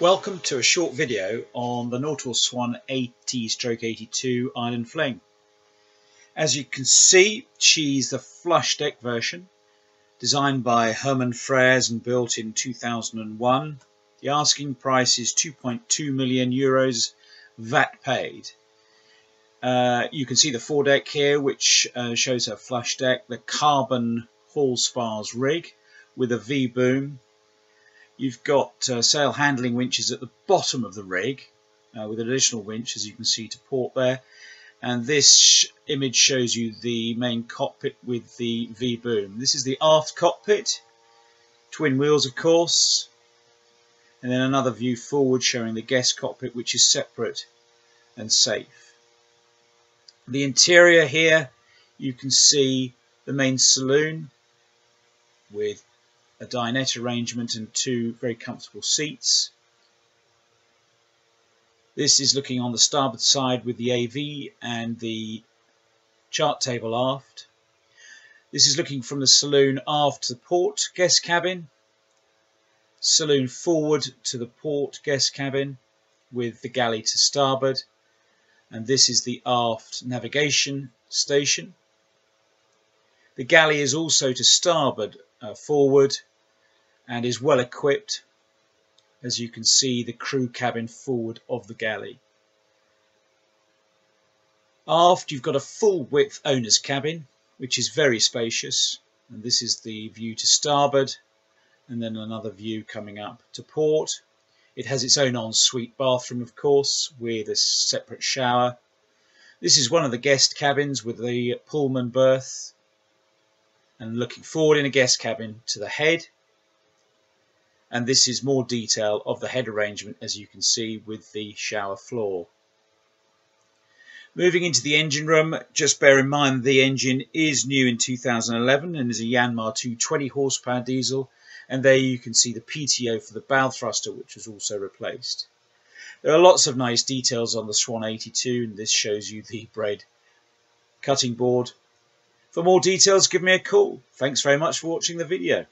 Welcome to a short video on the Nautor's Swan 80 Stroke 82 Island Fling. As you can see, she's the flush deck version, designed by Hermann Frers and built in 2001. The asking price is €2.2 million, VAT paid. You can see the foredeck here, which shows her flush deck, the carbon hull spars rig with a V-boom. You've got sail handling winches at the bottom of the rig with an additional winch, as you can see, to port there. And this image shows you the main cockpit with the V-boom. This is the aft cockpit, twin wheels of course, and then another view forward showing the guest cockpit, which is separate and safe. The interior here, you can see the main saloon with a dinette arrangement and two very comfortable seats. This is looking on the starboard side with the AV and the chart table aft. This is looking from the saloon aft to the port guest cabin. Saloon forward to the port guest cabin with the galley to starboard. And this is the aft navigation station. The galley is also to starboard forward and is well equipped. As you can see, the crew cabin forward of the galley. Aft, you've got a full width owner's cabin, which is very spacious, and this is the view to starboard and then another view coming up to port. It has its own ensuite bathroom, of course, with a separate shower. This is one of the guest cabins with the Pullman berth, and looking forward in a guest cabin to the head. And this is more detail of the head arrangement, as you can see, with the shower floor. Moving into the engine room, just bear in mind the engine is new in 2011 and is a Yanmar 220 horsepower diesel, and there you can see the PTO for the bow thruster, which was also replaced. There are lots of nice details on the Swan 82, and this shows you the braid cutting board. For more details, give me a call. Thanks very much for watching the video.